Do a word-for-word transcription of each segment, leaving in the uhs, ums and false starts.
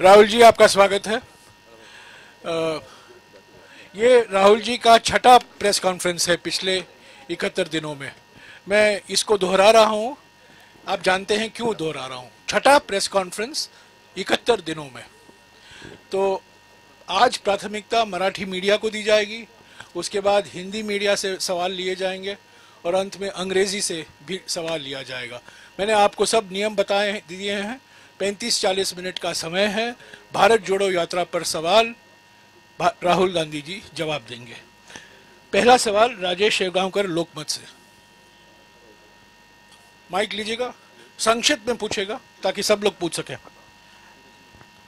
राहुल जी आपका स्वागत है। आ, ये राहुल जी का छठा प्रेस कॉन्फ्रेंस है पिछले इकहत्तर दिनों में। मैं इसको दोहरा रहा हूँ, आप जानते हैं क्यों दोहरा रहा हूँ। छठा प्रेस कॉन्फ्रेंस इकहत्तर दिनों में। तो आज प्राथमिकता मराठी मीडिया को दी जाएगी, उसके बाद हिंदी मीडिया से सवाल लिए जाएंगे और अंत में अंग्रेजी से भी सवाल लिया जाएगा। मैंने आपको सब नियम बताए दिए हैं। पैंतीस चालीस मिनट का समय है। भारत जोड़ो यात्रा पर सवाल राहुल गांधी जी जवाब देंगे। पहला सवाल राजेश शेवगांवकर लोकमत से, माइक लीजिएगा, संक्षिप्त में पूछेगा ताकि सब लोग पूछ सकें।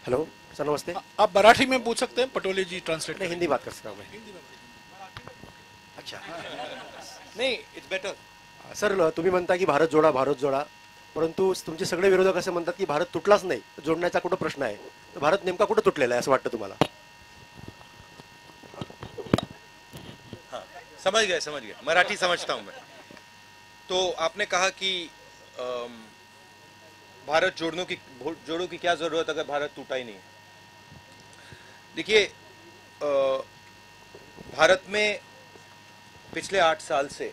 हेलो सर नमस्ते। आप मराठी में पूछ सकते हैं, पटोले जी ट्रांसलेट। हिंदी बात कर सकता हूँ मैं? अच्छा नहीं, इट्स बेटर सर। तुम्हें मनता कि भारत जोड़ा भारत जोड़ा, परंतु तुमचे सगळे विरोधक असे म्हणतात की भारत तुटलाच नाही, जोडण्याचा कुठे प्रश्न आहे? तर भारत नेमका कुठे तुटलेला आहे असं वाटतं तुम्हाला? हाँ, समझ गए समझ गए मराठी समझता हूँ मैं। तो आपने कहा कि आ, भारत जोड़ने की जोड़ो की क्या जरूरत अगर भारत टूटा ही नहीं। देखिए, भारत में पिछले आठ साल से आ,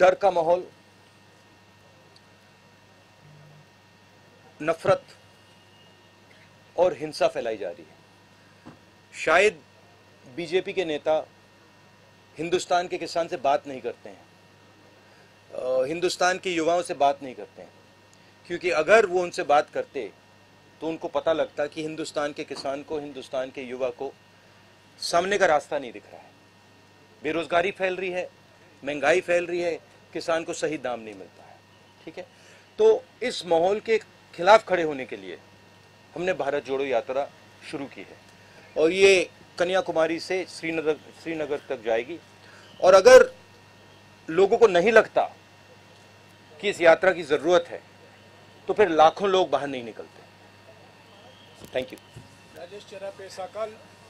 डर का माहौल, नफरत और हिंसा फैलाई जा रही है। शायद बीजेपी के नेता हिंदुस्तान के किसान से बात नहीं करते हैं, हिंदुस्तान के युवाओं से बात नहीं करते हैं, क्योंकि अगर वो उनसे बात करते तो उनको पता लगता कि हिंदुस्तान के किसान को, हिंदुस्तान के युवा को सामने का रास्ता नहीं दिख रहा है। बेरोजगारी फैल रही है, महंगाई फैल रही है, किसान को सही दाम नहीं मिलता है। ठीक है, तो इस माहौल के खिलाफ खड़े होने के लिए हमने भारत जोड़ो यात्रा शुरू की है और ये कन्याकुमारी से श्रीनगर श्रीनगर तक जाएगी। और अगर लोगों को नहीं लगता कि इस यात्रा की ज़रूरत है तो फिर लाखों लोग बाहर नहीं निकलते। Thank you. राजेश